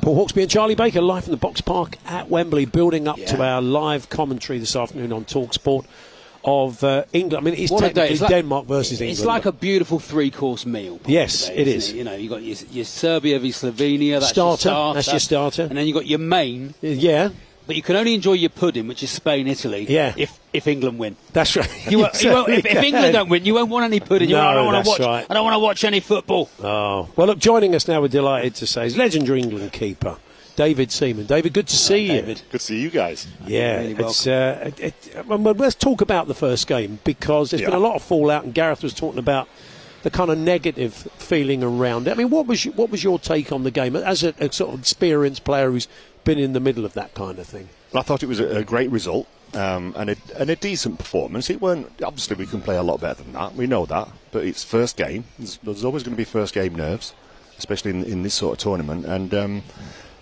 Paul Hawksbee and Charlie Baker live from the Box Park at Wembley, building up to our live commentary this afternoon on Talksport of England. I mean, it's technically Denmark versus England. It's like a beautiful three-course meal. Yes, today, it is. You know, you've got your Serbia v Slovenia. That's starter. That's your starter. And then you've got your main. Yeah. But you can only enjoy your pudding, which is Spain, Italy, if England win. That's right. If England don't win, you won't want any pudding. I don't want to watch any football. Oh. Well, look, joining us now, we're delighted to say, is legendary England keeper, David Seaman. David, good to see you. David. Good to see you guys. Yeah. Really let's talk about the first game, because there's been a lot of fallout, and Gareth was talking about the kind of negative feeling around it. I mean, what was your take on the game as a sort of experienced player who's been in the middle of that kind of thing? Well, I thought it was a great result and a decent performance. It weren't, obviously we can play a lot better than that, we know that, but it's first game. There's always going to be first game nerves, especially in this sort of tournament. And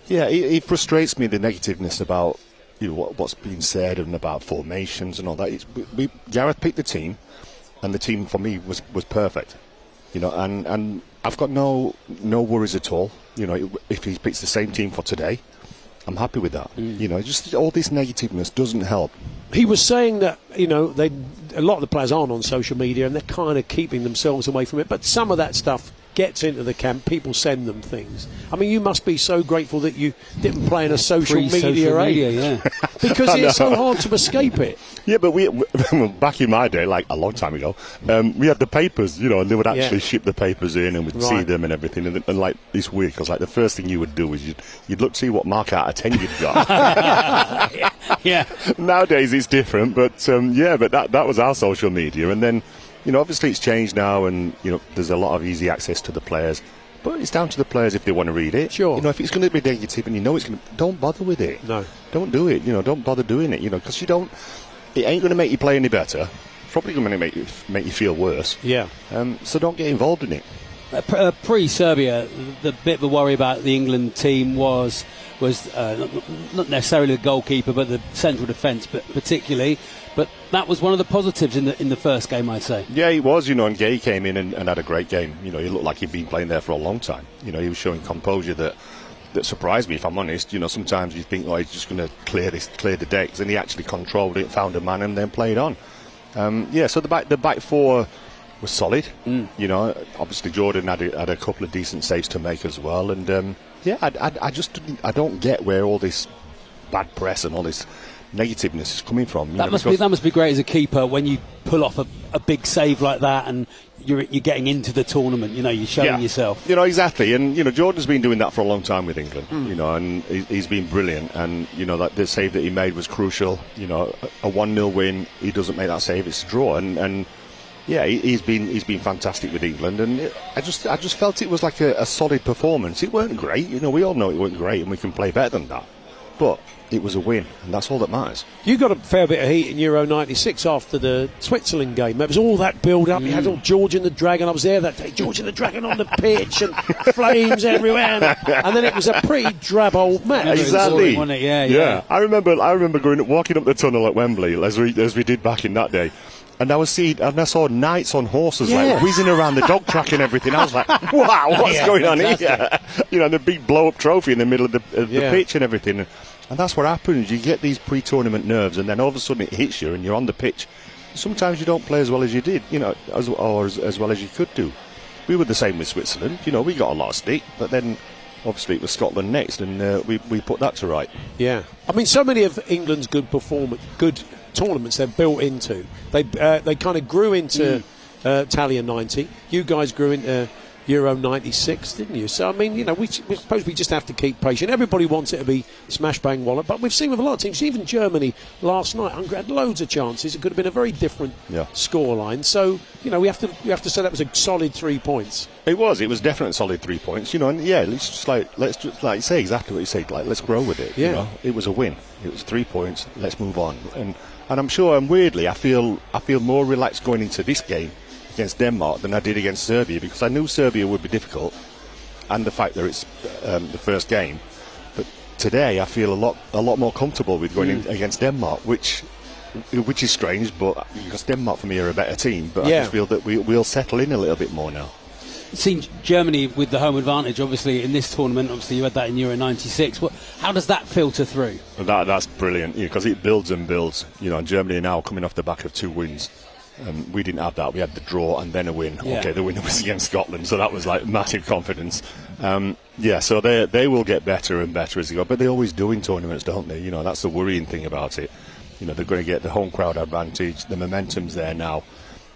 it frustrates me, the negativeness about what's been said and about formations and all that. Gareth picked the team, and the team for me was perfect. And I've got no worries at all. If he picks the same team for today, I'm happy with that. Just all this negativeness doesn't help. He was saying that a lot of the players aren't on social media, and they're kind of keeping themselves away from it. But some of that stuff gets into the camp. People send them things. I mean, you must be so grateful that you didn't play in a social media age, because it's so hard to escape it. Yeah, but back in my day, like a long time ago, we had the papers, and they would actually ship the papers in, and we'd see them and everything. And like this week, I was like, the first thing you would do is you'd look to see what mark out of 10 you'd got. Nowadays it's different, but that was our social media, and then. Obviously it's changed now, and, there's a lot of easy access to the players. But it's down to the players if they want to read it. Sure. If it's going to be negative and it's going to... Don't bother with it. No. Don't do it. Don't bother doing it, because you don't... It ain't going to make you play any better. Probably going to make you feel worse. Yeah. So don't get involved in it. Pre-Serbia, the bit of a worry about the England team was not necessarily the goalkeeper, but the central defence particularly. But that was one of the positives in the first game, I'd say. Yeah, it was, and Gay came in and had a great game. He looked like he'd been playing there for a long time. He was showing composure that surprised me, if I'm honest. Sometimes you think, he's just going to clear the decks, and he actually controlled it, found a man, and then played on. So the back four was solid. Obviously Jordan had a couple of decent saves to make as well, and I don't get where all this bad press and all this negativeness is coming from. That must be great as a keeper when you pull off a big save like that, and you're getting into the tournament. You're showing yourself. Exactly, and Jordan's been doing that for a long time with England. And he's been brilliant. And that the save that he made was crucial. A 1-0 win, he doesn't make that save, it's a draw. And he's been fantastic with England. And I just felt it was like a solid performance. It weren't great. We all know it weren't great, and we can play better than that. But it was a win, and that's all that matters. You got a fair bit of heat in Euro 96 after the Switzerland game. It was all that build-up. You had all George and the Dragon. I was there that day. George and the Dragon on the pitch, and flames everywhere. And then it was a pretty drab old match. Exactly. Wasn't it? Yeah. I remember walking up the tunnel at Wembley, as we did back in that day. And I saw knights on horses like whizzing around the dog track and everything. I was like, wow, what's going on here? And the big blow-up trophy in the middle of the pitch and everything. And that's what happens. You get these pre-tournament nerves, and then all of a sudden it hits you, and you're on the pitch. Sometimes you don't play as well as you did, or as well as you could do. We were the same with Switzerland. We got a lot of stick, but then obviously it was Scotland next, and we put that to right. Yeah, I mean, so many of England's good tournaments they're built into. They kind of grew into Italia '90. You guys grew into Euro 96, didn't you? So, I mean, we suppose we just have to keep patient. Everybody wants it to be smash, bang, wallet, but we've seen with a lot of teams, even Germany last night, had loads of chances. It could have been a very different scoreline. So, we have to say that was a solid 3 points. It was definitely a solid 3 points, and it's just like, let's say exactly what you said, like, let's grow with it, It was a win. It was 3 points, let's move on. And I'm sure, and weirdly, I feel more relaxed going into this game against Denmark than I did against Serbia, because I knew Serbia would be difficult, and the fact that it's the first game. But today I feel a lot more comfortable with going in against Denmark, which is strange, but because Denmark for me are a better team, but I just feel that we'll settle in a little bit more now. seems Germany with the home advantage, obviously, in this tournament. Obviously, you had that in Euro 96. How does that filter through? That's brilliant, because it builds and builds. You know, Germany now coming off the back of two wins. We didn't have that. We had the draw and then a win. Yeah. Okay, the winner was against Scotland, so that was like massive confidence. So they will get better and better as they go, but they always do in tournaments, don't they? You know, that's the worrying thing about it. You know, they're going to get the home crowd advantage. The momentum's there now.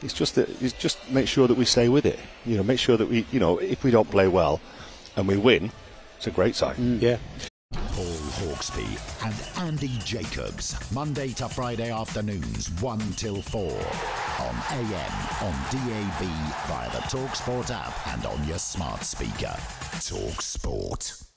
It's just that it's just make sure that we stay with it. You know, make sure that we, you know, if we don't play well and we win, it's a great sign. Yeah. Paul Hawksbee and Andy Jacobs, Monday to Friday afternoons, 1 till 4. On AM, on DAB, via the Talksport app and on your smart speaker. Talksport.